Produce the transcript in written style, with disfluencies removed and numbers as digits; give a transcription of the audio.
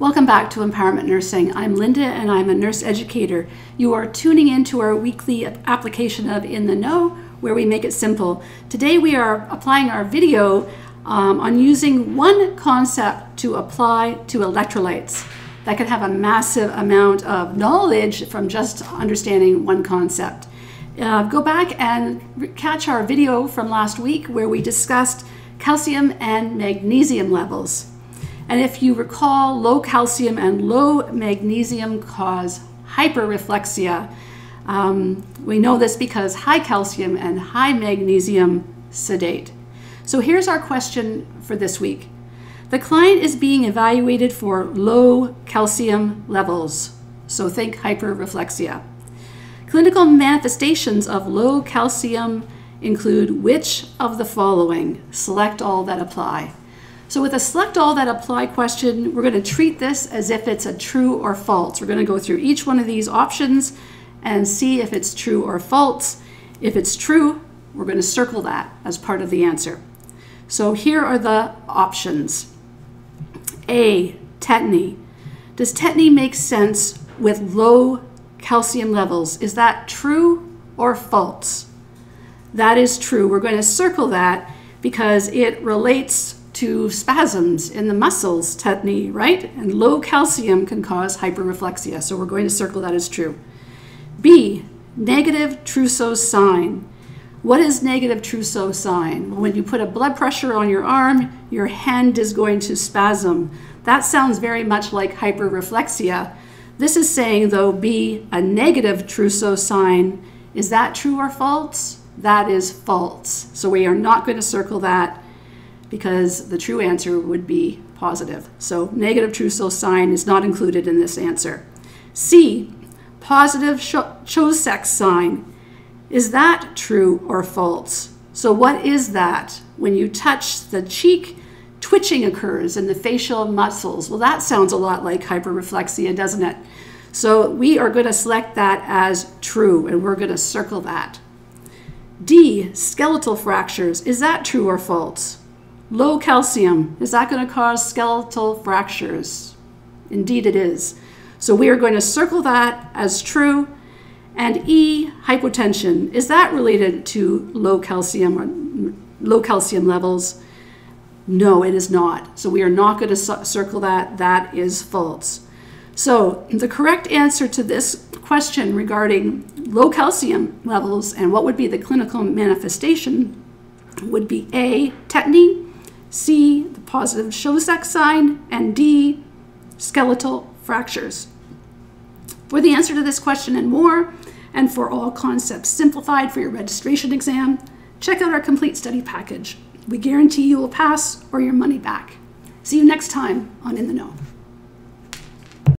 Welcome back to N-Powerment Nursing. I'm Linda and I'm a nurse educator. You are tuning in to our weekly application of In The Know, where we make it simple. Today we are applying our video on using one concept to apply to electrolytes. That could have a massive amount of knowledge from just understanding one concept. Go back and catch our video from last week where we discussed calcium and magnesium levels. And if you recall, low calcium and low magnesium cause hyperreflexia. We know this because high calcium and high magnesium sedate. So here's our question for this week. The client is being evaluated for low calcium levels. So think hyperreflexia. Clinical manifestations of low calcium include which of the following? Select all that apply. So with a select all that apply question, we're going to treat this as if it's a true or false. We're going to go through each one of these options and see if it's true or false. If it's true, we're going to circle that as part of the answer. So here are the options. A, tetany. Does tetany make sense with low calcium levels? Is that true or false? That is true. We're going to circle that because it relates to spasms in the muscles, tetany, right? And low calcium can cause hyperreflexia. So we're going to circle that as true. B, negative Trousseau sign. What is negative Trousseau sign? When you put a blood pressure on your arm, your hand is going to spasm. That sounds very much like hyperreflexia. This is saying, though, B, a negative Trousseau sign. Is that true or false? That is false. So we are not going to circle that, because the true answer would be positive. So negative Trousseau sign is not included in this answer. C, positive Chvostek's sign. Is that true or false? So what is that? When you touch the cheek, twitching occurs in the facial muscles. Well, that sounds a lot like hyperreflexia, doesn't it? So we are going to select that as true, and we're going to circle that. D, skeletal fractures. Is that true or false? Low calcium, is that going to cause skeletal fractures? Indeed it is. So we are going to circle that as true. And E, hypotension, is that related to low calcium or low calcium levels? No, it is not. So we are not going to circle that. That is false. So the correct answer to this question regarding low calcium levels and what would be the clinical manifestation would be A, tetany, C, the positive Chvostek's sign, and D, skeletal fractures. For the answer to this question and more, and for all concepts simplified for your registration exam, check out our complete study package. We guarantee you will pass or your money back. See you next time on In The Know.